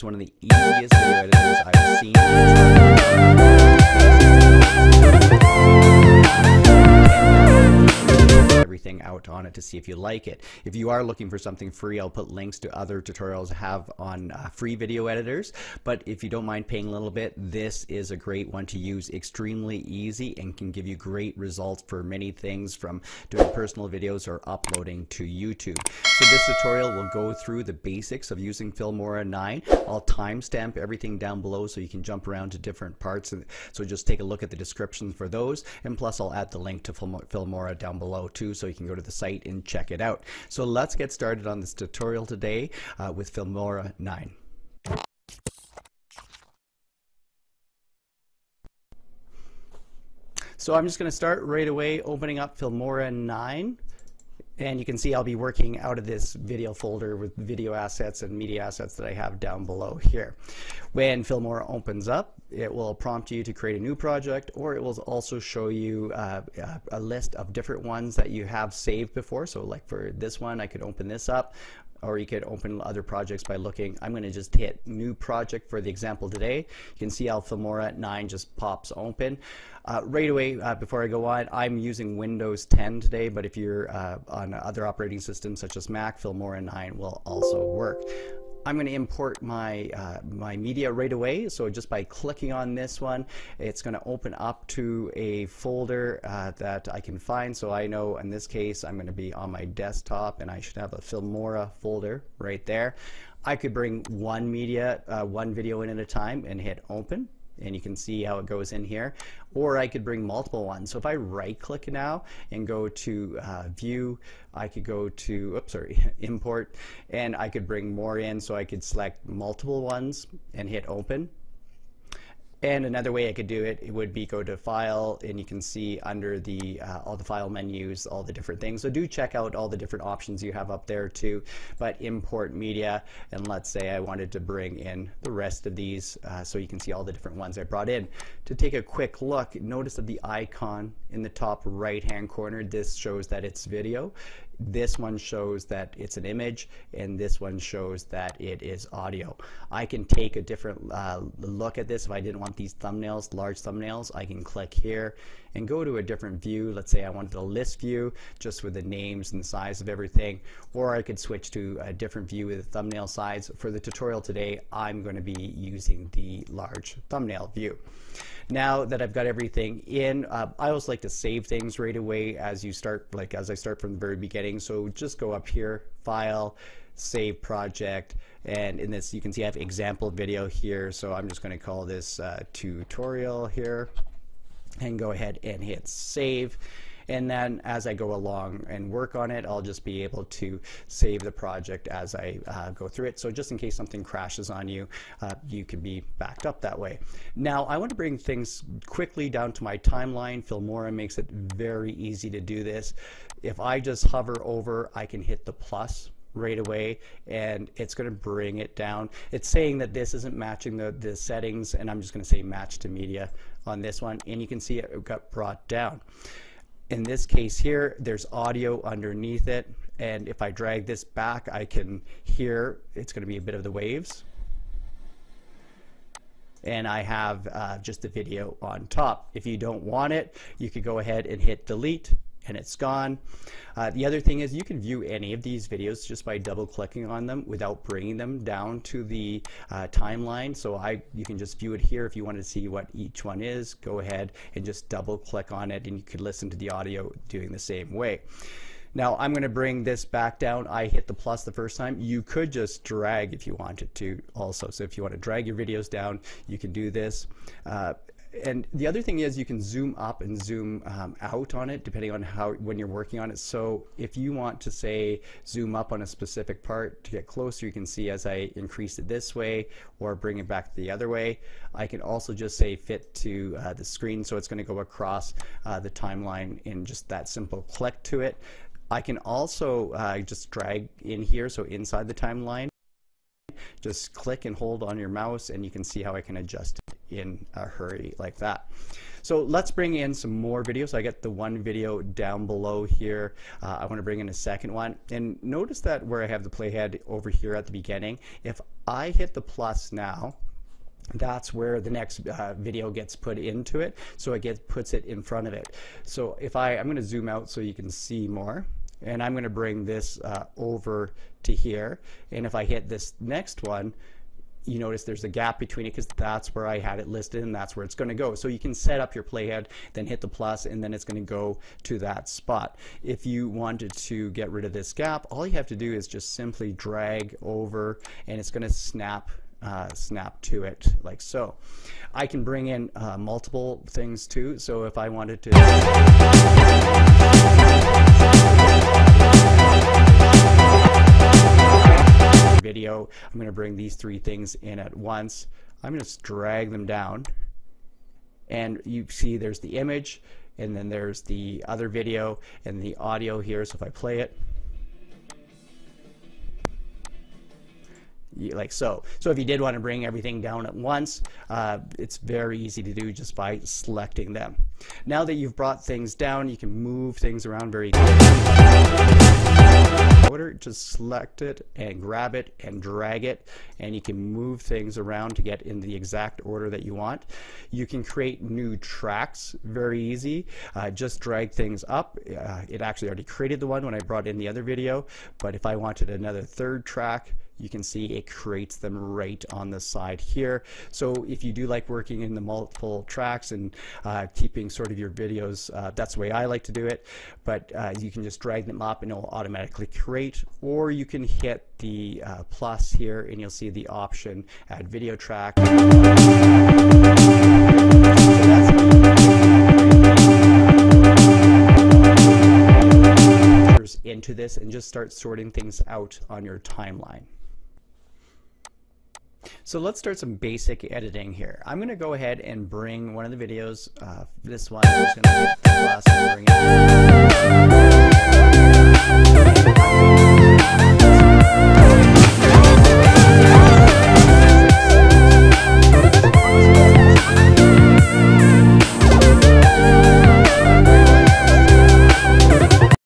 is one of the easiest video editors I've seen. Everything out on it to see if you like it. If you are looking for something free, I'll put links to other tutorials I have on free video editors, but if you don't mind paying a little bit, this is a great one to use. Extremely easy and can give you great results for many things, from doing personal videos or uploading to YouTube. So this tutorial will go through the basics of using Filmora 9. I'll timestamp everything down below so you can jump around to different parts, and so just take a look at the description for those, and plus I'll add the link to Filmora down below too, so you can go to the site and check it out. So let's get started on this tutorial today with Filmora 9. So I'm just going to start right away opening up Filmora 9. And you can see I'll be working out of this video folder with video assets and media assets that I have down below here. When Filmora opens up, it will prompt you to create a new project, or it will also show you a list of different ones that you have saved before. So like for this one, I could open this up, or you could open other projects by looking. I'm going to just hit new project for the example today. You can see how Filmora 9 just pops open. Right away, before I go on, I'm using Windows 10 today, but if you're on other operating systems such as Mac, Filmora 9 will also work. I'm going to import my my media right away, so just by clicking on this one, it's going to open up to a folder that I can find. So I know in this case I'm going to be on my desktop, and I should have a Filmora folder right there. I could bring one video in at a time and hit open, and you can see how it goes in here, or I could bring multiple ones. So if I right click now and go to view, I could go to import, and I could bring more in, so I could select multiple ones and hit open. And another way I could do it, would be go to file, and you can see under the all the file menus, all the different things. So do check out all the different options you have up there too, but import media, and let's say I wanted to bring in the rest of these, so you can see all the different ones I brought in. To take a quick look, notice that the icon in the top right hand corner, this shows that it's video, this one shows that it's an image, and this one shows that it is audio. I can take a different look at this. If I didn't want these thumbnails, large thumbnails, I can click here and go to a different view. Let's say I wanted a list view just with the names and the size of everything, or I could switch to a different view with the thumbnail size. For the tutorial today, I'm going to be using the large thumbnail view. Now that I've got everything in, I always like to save things right away as I start from the very beginning. So just go up here, file, save project, and in this you can see I have example video here, so I'm just going to call this tutorial here, and go ahead and hit save. And then as I go along and work on it, I'll just be able to save the project as I go through it. So just in case something crashes on you, you can be backed up that way. Now I want to bring things quickly down to my timeline. Filmora makes it very easy to do this. If I just hover over, I can hit the plus right away, and it's going to bring it down. It's saying that this isn't matching the settings, and I'm just going to say match to media on this one, and you can see it got brought down. In this case here, there's audio underneath it, and if I drag this back, I can hear it's going to be a bit of the waves, and I have just the video on top. If you don't want it, you could go ahead and hit delete, and it's gone. The other thing is you can view any of these videos just by double clicking on them without bringing them down to the timeline. So you can just view it here. If you want to see what each one is, go ahead and just double click on it, and you could listen to the audio doing the same way. Now I'm going to bring this back down. I hit the plus the first time. You could just drag if you wanted to also. So if you want to drag your videos down, you can do this. And the other thing is you can zoom up and zoom out on it depending on when you're working on it. So if you want to say zoom up on a specific part to get closer, you can see as I increase it this way or bring it back the other way. I can also just say fit to the screen, so it's going to go across the timeline in just that simple click to it. I can also just drag in here, so inside the timeline, just click and hold on your mouse, and you can see how I can adjust it in a hurry like that. So let's bring in some more videos. So I get the one video down below here. I want to bring in a second one, and notice that where I have the playhead over here at the beginning, if I hit the plus now, that's where the next video gets put into it. So it puts it in front of it. So if I'm going to zoom out so you can see more, and I'm going to bring this over to here, and if I hit this next one, you notice there's a gap between it because that's where I had it listed and that's where it's going to go. So you can set up your playhead, then hit the plus, and then it's going to go to that spot. If you wanted to get rid of this gap, all you have to do is just simply drag over, and it's going to snap to it like so. I can bring in multiple things too. So if I wanted to video, I'm going to bring these three things in at once. I'm going to drag them down, and you see there's the image, and then there's the other video and the audio here. So if I play it like so. So if you did want to bring everything down at once, it's very easy to do just by selecting them. Now that you've brought things down, you can move things around very quickly. Just select it and grab it and drag it, and you can move things around to get in the exact order that you want. You can create new tracks very easy. Just drag things up. It actually already created the one when I brought in the other video, but if I wanted another third track, you can see it creates them right on the side here. So if you do like working in the multiple tracks and keeping sort of your videos, that's the way I like to do it, but you can just drag them up and it'll automatically create, or you can hit the plus here and you'll see the option add video track. Into this and just start sorting things out on your timeline. So let's start some basic editing here. I'm going to go ahead and bring one of the videos, this one, I'm just going to hit plus and bring it